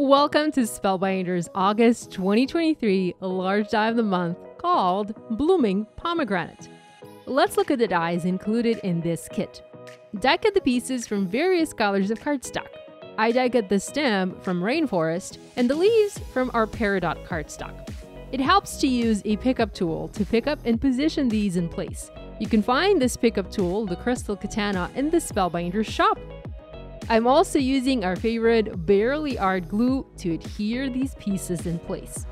Welcome to Spellbinders August 2023 large die of the month called Blooming Pomegranate. Let's look at the dies included in this kit. Die cut the pieces from various colors of cardstock. I die cut the stem from Rainforest and the leaves from our Peridot cardstock. It helps to use a pickup tool to pick up and position these in place. You can find this pickup tool, the Crystal Katana, in the Spellbinder shop. I'm also using our favorite Barely Art glue to adhere these pieces in place.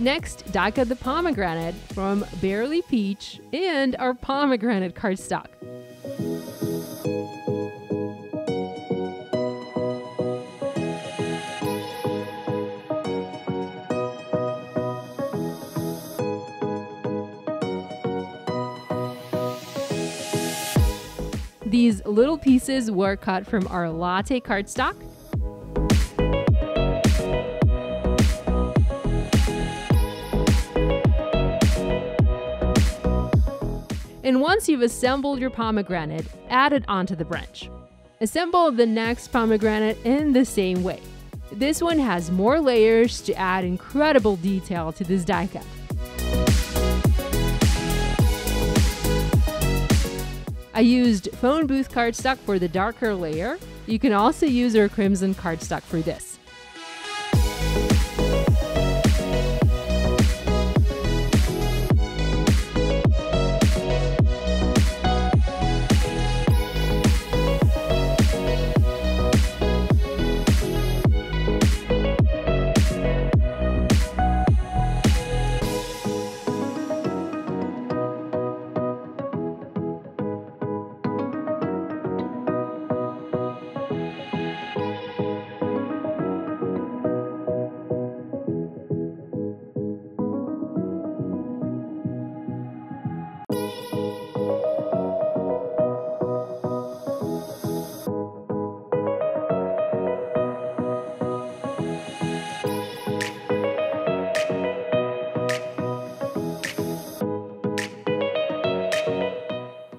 Next, die cut the pomegranate from Barely Peach and our pomegranate cardstock. These little pieces were cut from our latte cardstock. And once you've assembled your pomegranate, add it onto the branch. Assemble the next pomegranate in the same way. This one has more layers to add incredible detail to this die cut. I used phone booth cardstock for the darker layer. You can also use our crimson cardstock for this.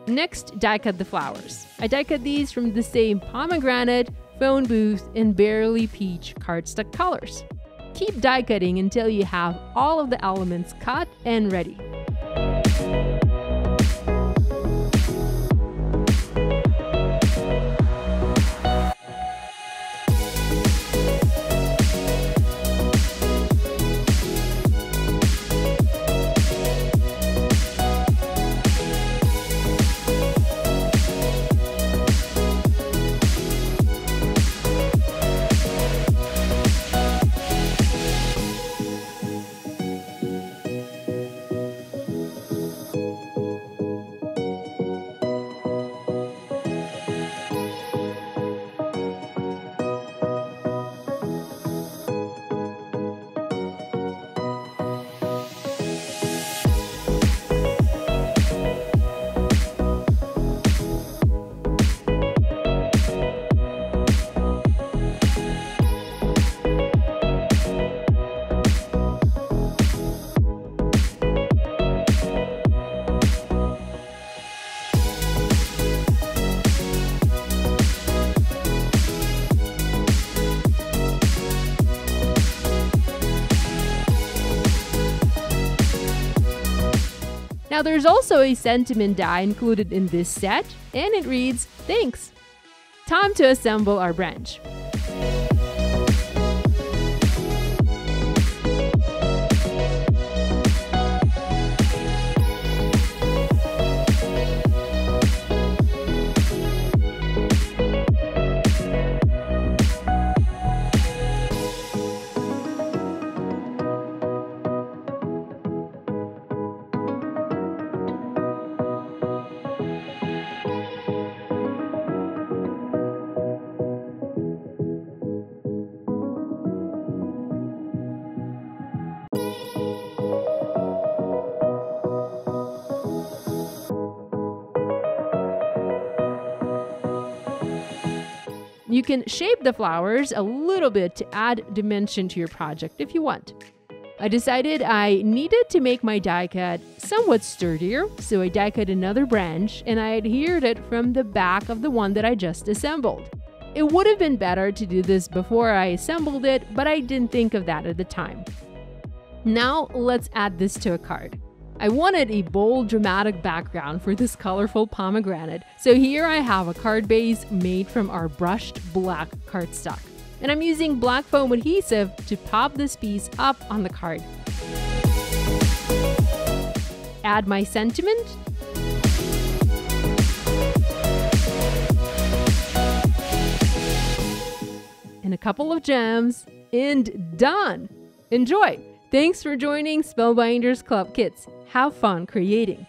Next, die cut the flowers. I die cut these from the same pomegranate, phone booth, and Barely Peach cardstock colors. Keep die cutting until you have all of the elements cut and ready. Now there's also a sentiment die included in this set, and it reads, "Thanks." Time to assemble our branch. You can shape the flowers a little bit to add dimension to your project if you want. I decided I needed to make my die cut somewhat sturdier, so I die cut another branch and I adhered it from the back of the one that I just assembled. It would have been better to do this before I assembled it, but I didn't think of that at the time. Now let's add this to a card. I wanted a bold, dramatic background for this colorful pomegranate, so here I have a card base made from our brushed black cardstock. And I'm using black foam adhesive to pop this piece up on the card. Add my sentiment. And a couple of gems, and done! Enjoy! Thanks for joining Spellbinders Club Kids. Have fun creating!